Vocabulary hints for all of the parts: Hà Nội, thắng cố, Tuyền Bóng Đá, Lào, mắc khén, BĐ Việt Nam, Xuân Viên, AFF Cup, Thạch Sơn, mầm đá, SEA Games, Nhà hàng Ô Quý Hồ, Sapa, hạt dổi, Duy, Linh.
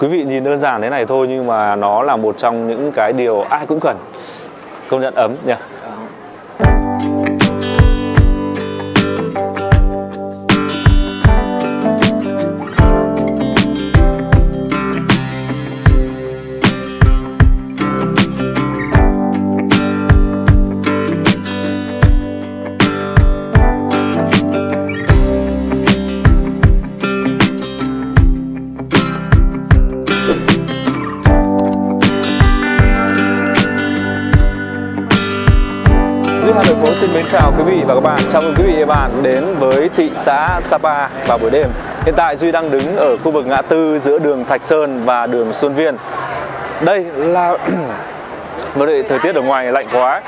Quý vị nhìn đơn giản thế này thôi nhưng mà nó là một trong những cái điều ai cũng cần. Công nhận ấm nhỉ. Xin mến chào quý vị và các bạn. Chào mừng quý vị và các bạn đến với thị xã Sapa vào buổi đêm. Hiện tại Duy đang đứng ở khu vực ngã tư giữa đường Thạch Sơn và đường Xuân Viên. Đây là một thời tiết ở ngoài lạnh quá.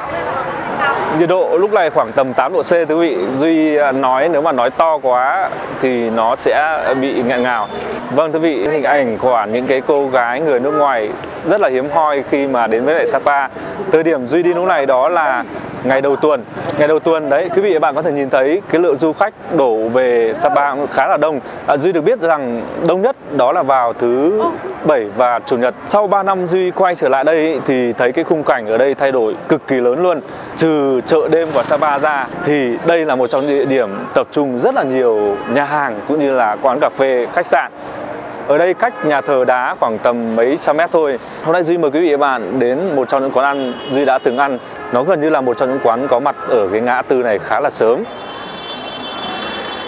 Nhiệt độ lúc này khoảng tầm 8 độ C quý vị. Duy nói nếu mà nói to quá thì nó sẽ bị nghẹn ngào. Vâng thưa vị, hình ảnh của những cái cô gái người nước ngoài rất là hiếm hoi khi mà đến với lại Sapa. Thời điểm Duy đi lúc này đó là ngày đầu tuần đấy quý vị và bạn có thể nhìn thấy cái lượng du khách đổ về Sapa cũng khá là đông. Duy được biết rằng đông nhất đó là vào thứ Bảy và Chủ nhật. Sau 3 năm Duy quay trở lại đây thì thấy cái khung cảnh ở đây thay đổi cực kỳ lớn luôn. Trừ chợ đêm của Sapa ra thì đây là một trong những địa điểm tập trung rất là nhiều nhà hàng cũng như là quán cà phê, khách sạn. Ở đây cách nhà thờ đá khoảng tầm mấy trăm mét thôi. Hôm nay Duy mời quý vị và bạn đến một trong những quán ăn Duy đã từng ăn. Nó gần như là một trong những quán có mặt ở cái ngã tư này khá là sớm.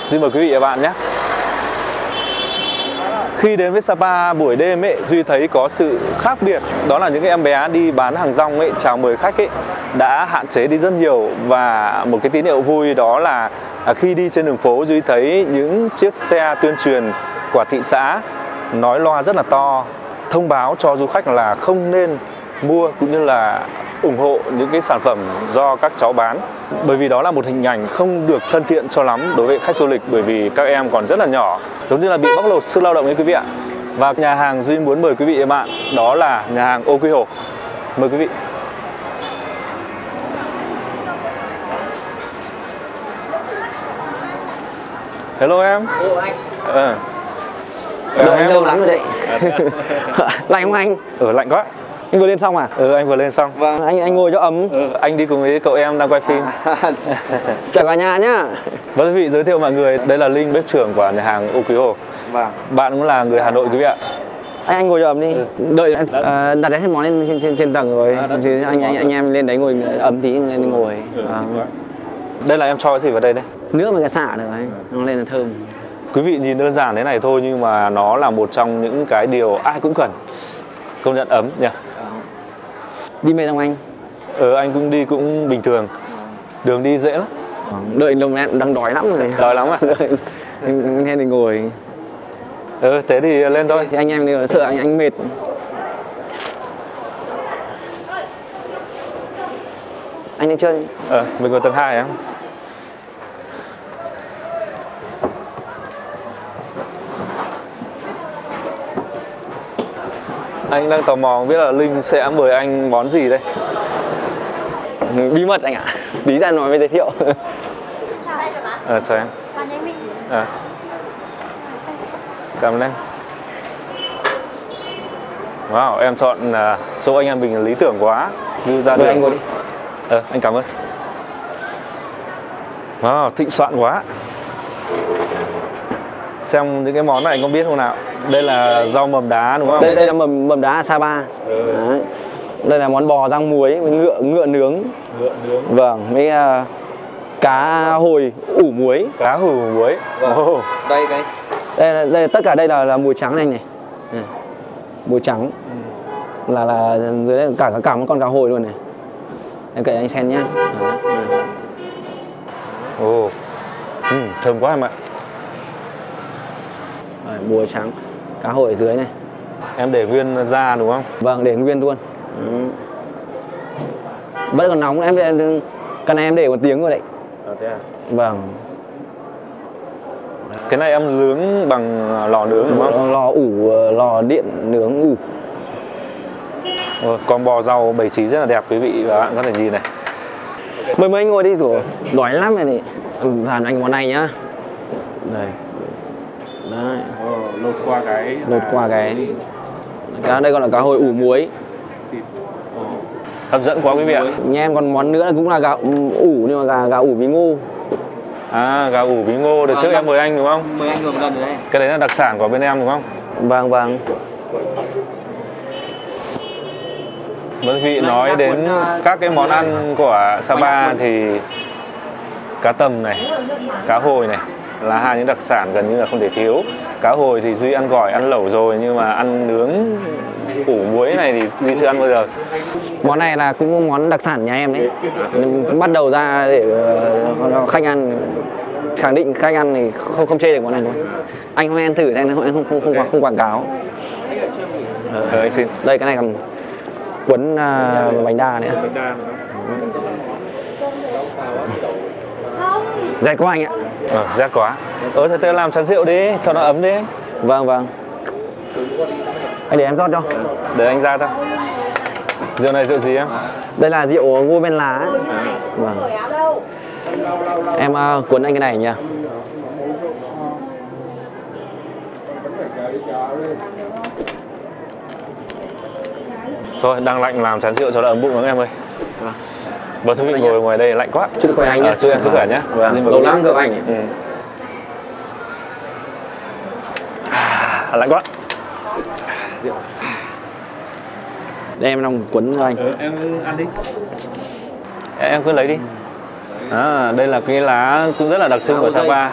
Duy mời quý vị và bạn nhé. Khi đến với Sapa buổi đêm ấy, Duy thấy có sự khác biệt. Đó là những cái em bé đi bán hàng rong ấy, chào mời khách ấy, đã hạn chế đi rất nhiều. Và một cái tín hiệu vui đó là khi đi trên đường phố, Duy thấy những chiếc xe tuyên truyền của thị xã nói loa rất là to, thông báo cho du khách là không nên mua cũng như là ủng hộ những cái sản phẩm do các cháu bán. Bởi vì đó là một hình ảnh không được thân thiện cho lắm đối với khách du lịch, bởi vì các em còn rất là nhỏ, giống như là bị bóc lột sức lao động đấy quý vị ạ. Và nhà hàng Duy muốn mời quý vị và bạn đó là nhà hàng Ô Quý Hồ. Mời quý vị. Hello em. Hello anh. Đợi em lâu lắm rồi đấy. Lạnh không anh? Lạnh quá. Anh vừa lên xong à? Anh vừa lên xong. Vâng, anh ngồi cho ấm. Anh đi cùng với cậu em đang quay phim. Chào cả nhà nhá. Vâng quý vị, giới thiệu mọi người, đây là Linh, bếp trưởng của nhà hàng Ô Quý Hồ. Vâng. Bạn cũng là người Hà Nội quý vị ạ. Anh ngồi cho ấm đi. Đợi đặt hết món lên trên tầng rồi. Anh em lên đấy ngồi ấm tí lên ngồi. Đây là em cho cái gì vào đây đây? Nước mà cái xả được anh. Nó lên là thơm. Quý vị nhìn đơn giản thế này thôi nhưng mà nó là một trong những cái điều ai cũng cần. Công nhận ấm nhỉ. Đi mệt không anh? Anh cũng đi cũng bình thường. Đường đi dễ lắm. Đợi lâu em đang đói lắm rồi. Đói lắm à? Nên thì ngồi. Thế thì lên thôi. Thì anh em đi sợ anh mệt. Anh đi chơi. Mình có tầng 2 em. Anh đang tò mò không biết là Linh sẽ mời anh món gì đây? Bí mật anh ạ. Tí ra nói mới giới thiệu. Chào em. Chào em. Chào anh Minh. Cảm ơn em. Wow, em chọn chỗ anh em mình lý tưởng quá. Như ra đây anh ngồi đi. Anh cảm ơn. Wow, thịnh soạn quá. Xem những cái món này anh có biết không nào? Đây là rau mầm đá đúng không? Đây là mầm đá Sapa. Đấy. Đây là món bò rang muối với ngựa nướng. Vâng, mấy cá hồi ủ muối. Cá hồi ủ muối. Vâng. Oh. Đây tất cả đây là muối trắng này này. Muối trắng. Là dưới đây cả một con cá hồi luôn này. Em kể anh xem nhá. Ồ. Thơm quá em ạ. Bùa trắng, cá hồi ở dưới này. Em để nguyên ra đúng không? Vâng, để nguyên luôn. Vẫn còn nóng, cái này em để 1 tiếng rồi đấy. Thế à? Vâng. Cái này em nướng bằng lò nướng đúng không? Lò điện nướng ủ. Con bò rau bày trí rất là đẹp quý vị và bạn có thể nhìn này. Mời anh ngồi đi rồi, đói lắm này. Làm anh món này nhá. Đây. Đấy. Lột qua cái Cá đây còn là cá hồi ủ muối. Hấp dẫn quá quý vị ạ. Nhà em còn món nữa cũng là gà ủ, nhưng mà gà ủ bí ngô. À, gà ủ bí ngô được trước em mời anh đúng không? Mời anh gần gần rồi đấy. Cái đấy là đặc sản của bên em đúng không? Vâng vâng. Bởi vì nói đến các cái món ăn của Sapa thì cá tầm này, cá hồi này là hai những đặc sản gần như là không thể thiếu. Cá hồi thì Duy ăn gỏi, ăn lẩu rồi, nhưng mà ăn nướng ủ muối này thì Duy chưa ăn bao giờ. Món này là cũng món đặc sản nhà em đấy. Bắt đầu ra để khách ăn, khẳng định khách ăn thì không chê được món này luôn. Anh hôm nay ăn thử xem, anh không quảng cáo. Anh xin. Đây cái này còn cuốn bánh đa nữa. Rét quá anh ạ. Rét quá. Thế làm chén rượu đi, cho nó ấm đi. Vâng vâng. Anh để em rót cho. Để anh ra cho. Rượu này rượu gì em? Đây là rượu ngô ben lá. Vâng. Em cuốn anh cái này nha. Thôi, đang lạnh làm chén rượu cho nó ấm bụng lắm em ơi. Vâng, thưa quý vị, ngồi ngoài đây lạnh quá. Chúc khỏe anh nhé. Chúc em sức khỏe nhé. Vâng, lâu lắm gặp anh. Lạnh quá. Để em đang cuốn cho anh. Em ăn đi. Em cứ lấy đi. À, đây là cái lá cũng rất là đặc trưng của Sapa.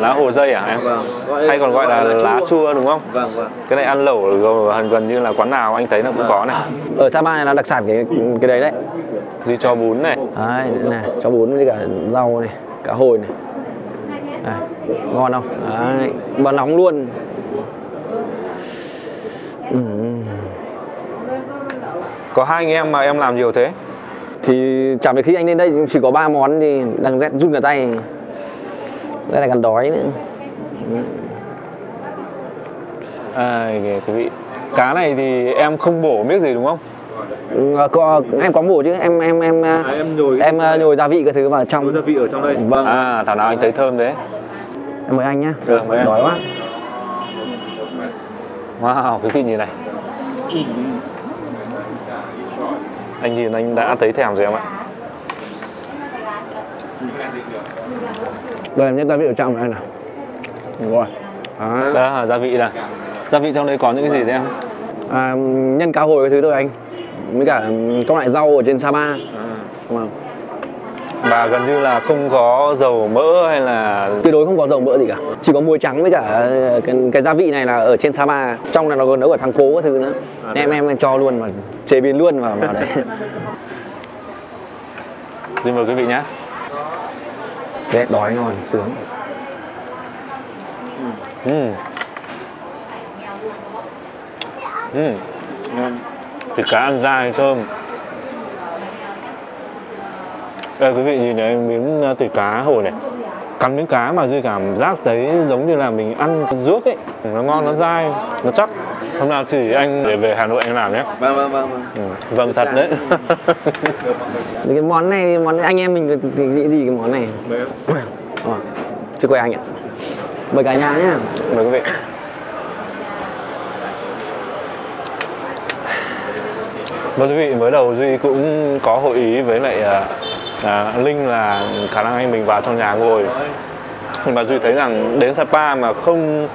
Lá hồ dây à em? Vâng. Hay còn gọi là lá chua đúng không? Vâng, vâng. Cái này ăn lẩu gần như là quán nào anh thấy nó cũng có này. Ở Sapa này là đặc sản cái đấy đấy. Duy cho bún này. Đấy, này, cho bún với cả rau này, cá hồi này. Đấy, ngon không? Đấy, mà nóng luôn. Có hai anh em mà em làm nhiều thế? Thì chẳng phải khi anh lên đây chỉ có 3 món thì đang rét run cả tay. Đây là còn đói nữa. Quý vị, cá này thì em không bổ miếng gì đúng không? Em có bổ chứ, em nhồi gia vị cái thứ vào trong. Gia vị ở trong đây. Vâng. À, thảo nào anh thấy thơm đấy. Em mời anh nhá. Được, mời em. Đói quá. Wow, quý vị nhìn này. Anh nhìn anh đã thấy thèm rồi em ạ. Đây em nhét gia vị ở trong này nào. Đúng rồi. Đó. Đó là gia vị này. Gia vị trong đây có những cái gì thế em? À, nhân cá hồi cái thứ thôi anh. Với cả các loại rau ở trên Sapa. Và gần như là không có dầu mỡ hay là... Tuyệt đối không có dầu mỡ gì cả. Chỉ có muối trắng với cả cái gia vị này là ở trên Sapa. Trong là nó còn nấu ở thang cố các thứ nữa. Em cho luôn mà chế biến luôn vào đấy. Xin mời quý vị nhé. Đấy, đói ngon, sướng. Thịt cá ăn dai thơm. Đây quý vị nhìn này, miếng thịt cá hồi này. Cắn miếng cá mà Duy cảm giác thấy giống như là mình ăn ruốc ấy. Nó ngon, nó dai, nó chắc. Hôm nào thì anh để về Hà Nội anh làm nhé. Vâng. Vâng thật đấy. Cái món này, món anh em mình nghĩ gì cái món này. Chứ quay anh ạ. Mời cả nhà nhá. Mời quý vị. Vâng quý vị, mới đầu Duy cũng có hội ý với lại Linh là khả năng anh mình vào trong nhà ngồi. Nhưng mà Duy thấy rằng đến Sapa mà không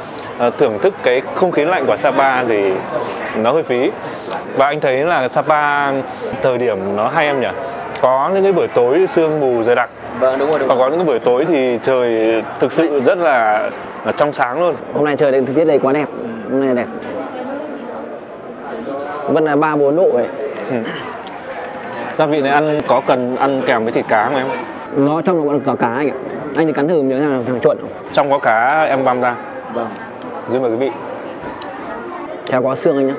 thưởng thức cái không khí lạnh của Sapa thì nó hơi phí. Và anh thấy là Sapa thời điểm nó hay em nhỉ? Có những cái buổi tối sương mù dày đặc. Vâng đúng rồi, đúng. Còn có những cái buổi tối thì trời thực sự rất là trong sáng luôn. Hôm nay trời thời tiết đây quá đẹp. Hôm nay đẹp. Vẫn là 3-4 độ ấy. Gia vị này ăn có cần ăn kèm với thịt cá mà em? Nó trong nó có cá anh ạ. Anh thì cắn thử miếng nào thằng chuẩn. Trong có cá em băm ra. Vâng. Xin mời quý vị. Kéo có xương anh nhá.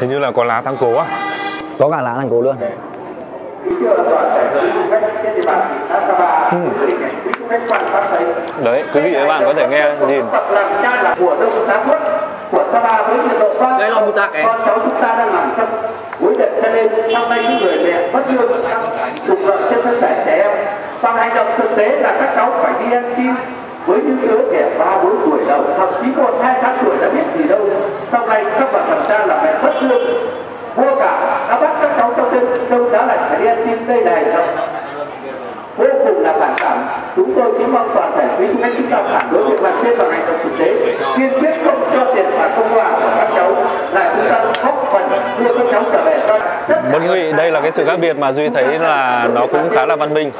Hình như là có lá thang cố á. Có cả lá thang cố luôn. Đấy, quý vị và các bạn có thể nghe, nhìn. Đây là một tạc ấy. Cùng vợ trên thân thể trẻ em. Sau hành động thực tế là các cháu phải đi ăn chim với những đứa trẻ 3-4 tuổi đầu, thậm chí còn 2 tháng tuổi đã biết gì đâu. Sau này các bạn thẩm tra là mẹ bất lương, vô cả đã bắt các cháu trong trong giá lạnh phải đi ăn xin đây này đâu. Vô cùng là phản cảm. Chúng tôi chỉ mong toàn thể quý khách chúng ta phản đối việc làm trên vào ngành thực tế, kiên quyết không cho tiền phạt công hòa của các cháu, là chúng ta góp phần đưa các cháu trở về. Vâng quý vị, đây là cái sự khác biệt mà Duy thấy là nó cũng khá là văn minh.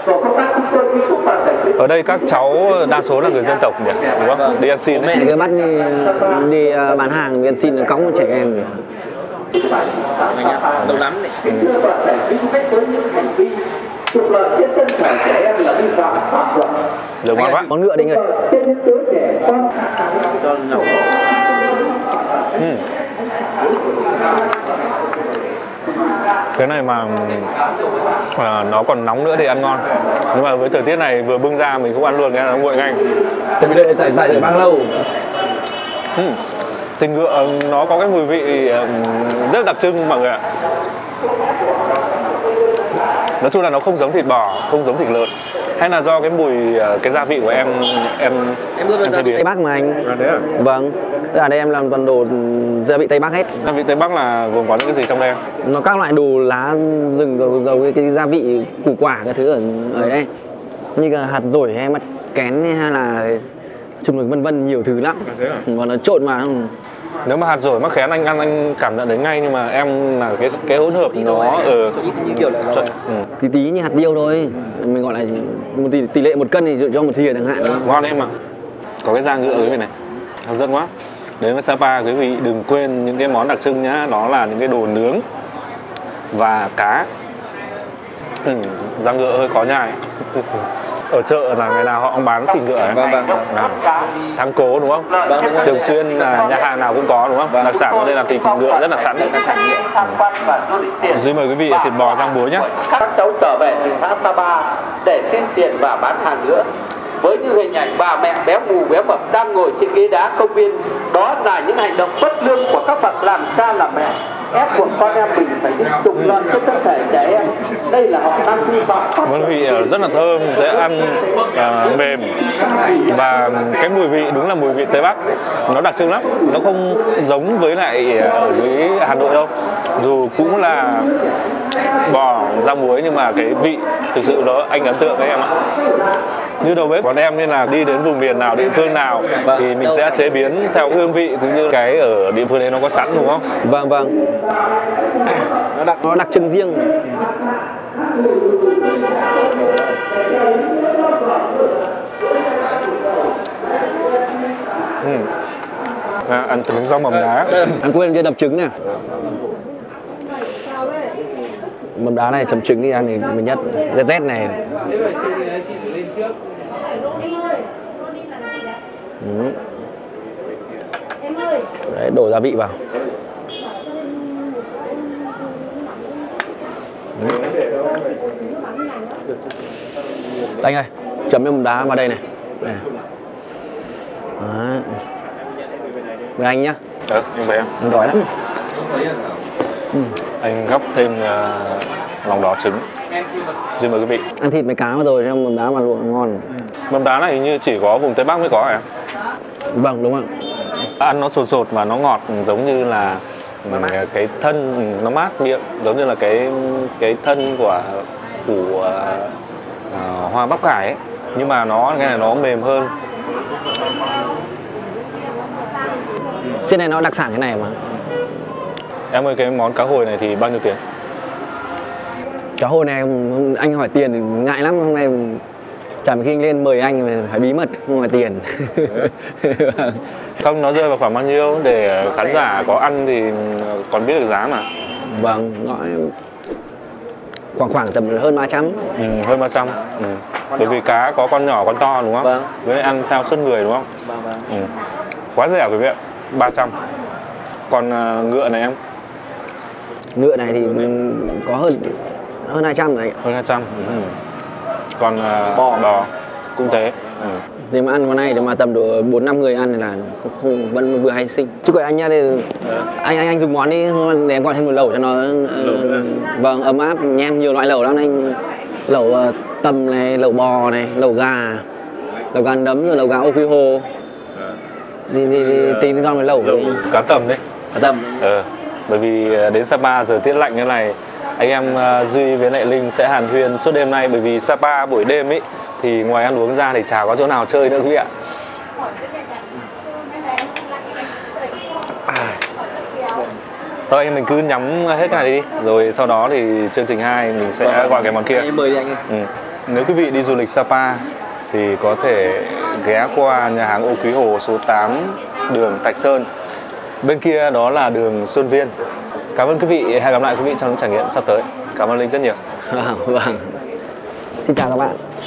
Ở đây các cháu đa số là người dân tộc nhỉ, đúng không? Đi ăn xin. Mẹ cứ bắt đi bán hàng đi ăn xin cõng một trẻ em nhỉ. Đâu lắm đấy. Trục lợi giết thân thể trẻ em là vi phạm pháp luật. Đúng quá. Món ngựa đấy người. Cái này mà nó còn nóng nữa thì ăn ngon. Nhưng mà với thời tiết này vừa bưng ra mình cũng ăn luôn, cái là nó nguội ngay. Tại vì tại để mang lâu. Thì ngựa nó có cái mùi vị rất đặc trưng mọi người ạ. Nói chung là nó không giống thịt bò, không giống thịt lợn, hay là do cái mùi, cái gia vị của em chế biến Tây Bắc mà anh. À, đấy à? Vâng, ở đây em làm toàn đồ gia vị Tây Bắc hết. Gia vị Tây Bắc là gồm có những cái gì trong đây? Nó các loại đồ lá rừng, dầu cái gia vị củ quả cái thứ ở đây, như là hạt dổi hay mặt kén hay là chung được vân vân, nhiều thứ lắm. À, thế à? Và nó trộn mà. Nếu mà hạt dổi mắc khén anh ăn anh cảm nhận đấy ngay, nhưng mà em là cái hỗn hợp nó ở như kiểu là tí như hạt điêu thôi, mình gọi là một tỷ lệ 1 cân thì dựa cho 1 thìa chẳng hạn. Ngon em mà. Có cái da ngựa quý vị này. Hấp dẫn quá. Đến với Sapa quý vị đừng quên những cái món đặc trưng nhá, đó là những cái đồ nướng và cá. Da ngựa hơi khó nhai. Ở chợ là ngày nào họ cũng bán thịt ngựa ấy. Thắng cố đúng không? Thường xuyên là nhà hàng nào cũng có đúng không? Đặc sản ở đây là thịt ngựa rất là sẵn. Duy mời quý vị thịt bò rang muối nhé. Các cháu trở về từ xã Sapa để xin tiền và bán hàng nữa. Với những hình ảnh bà mẹ béo mù béo mập đang ngồi trên ghế đá công viên, đó là những hành động bất lương của các bậc làm cha làm mẹ, ép buộc con em mình phải đi trục lợi cho thân thể trẻ em. Đây là họ đang vi phạm pháp luật. Món vị rất là thơm, dễ ăn, mềm, và cái mùi vị đúng là mùi vị Tây Bắc, nó đặc trưng lắm, nó không giống với lại ở dưới Hà Nội đâu. Dù cũng là bò rang muối nhưng mà cái vị thực sự đó anh ấn tượng đấy em ạ. Như đầu bếp bọn em nên là đi đến vùng miền nào, địa phương nào thì mình sẽ chế biến theo hương vị cũng như cái ở địa phương đấy nó có sẵn đúng không? Vâng vâng. Nó đặc trưng riêng. Ăn trứng rau mầm đá. Ăn quên cái đập trứng nè. Mầm đá này chấm trứng thì ăn thì mình nhất rét này. Đấy, đổ gia vị vào. Anh ơi, chấm mầm đá vào đây này. Đấy. Với anh nhá. Được, nhưng mà em đói lắm. Anh gắp thêm lòng đỏ trứng. Xin mời quý vị. Ăn thịt với cá rồi cho mầm đá mà luộc ngon. Mầm đá này hình như chỉ có vùng Tây Bắc mới có hả em? Vâng, đúng không? Ăn nó sột sột mà nó ngọt, giống như là cái thân nó mát miệng, giống như là cái thân của hoa bắp cải ấy. Nhưng mà nó nghe là nó mềm hơn. Trên này nó đặc sản cái này mà. Em ơi, cái món cá hồi này thì bao nhiêu tiền? Cá hồi này anh hỏi tiền thì ngại lắm, hôm nay chả khi anh lên mời anh phải bí mật, không hỏi tiền. Không, nó rơi vào khoảng bao nhiêu để khán giả có ăn thì còn biết được giá mà. Vâng, khoảng tầm hơn 300. Hơn 300. Bởi vì cá có con nhỏ, con to đúng không? Vâng. Với ăn theo suất người đúng không? Vâng, vâng. Quá rẻ quý vị ạ, 300. Còn ngựa này em? Ngựa này thì có hơn 200 này. Hơn 200. Còn bò cũng thế. Nếu mà ăn con này thì mà tầm độ 4-5 người ăn là không vẫn vừa hay sinh. Chúc các anh nhá, anh dùng món đi để em gọi thêm một lẩu cho nó vâng ấm áp. Nhà em nhiều loại lẩu lắm anh, lẩu tầm này, lẩu bò này, lẩu gà, lẩu gà nấm rồi lẩu gà Ô Quý Hồ. Đi tìm con với lẩu cá tầm đấy. Cá tầm. Bởi vì đến Sapa giờ tiết lạnh như này, anh em Duy với lại Linh sẽ hàn huyên suốt đêm nay, bởi vì Sapa buổi đêm ấy thì ngoài ăn uống ra thì chả có chỗ nào chơi nữa quý vị ạ. Thôi mình cứ nhắm hết cái này đi, rồi sau đó thì chương trình 2 mình sẽ gọi cái món kia. Nếu quý vị đi du lịch Sapa thì có thể ghé qua nhà hàng Ô Quý Hồ số 8 đường Thạch Sơn. Bên kia đó là đường Xuân Viên. Cảm ơn quý vị, hẹn gặp lại quý vị trong những trải nghiệm sắp tới. Cảm ơn Linh rất nhiều. Vâng. Xin chào các bạn.